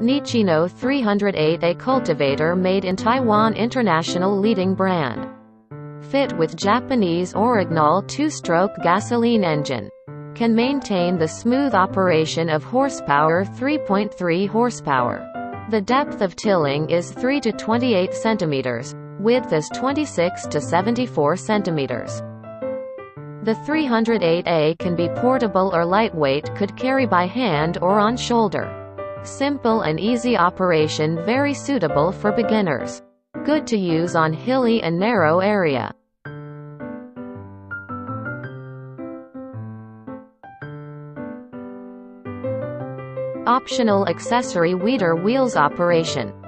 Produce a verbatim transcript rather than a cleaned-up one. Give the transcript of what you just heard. Nichino three oh eight A cultivator made in Taiwan, international leading brand. Fit with Japanese Orignal two-stroke gasoline engine. Can maintain the smooth operation of horsepower three point three horsepower. The depth of tilling is three to twenty-eight centimeters, width is twenty-six to seventy-four centimeters. The three oh eight A can be portable or lightweight, could carry by hand or on shoulder. Simple and easy operation, very suitable for beginners. Good to use on hilly and narrow area. Optional accessory: weeder wheels operation.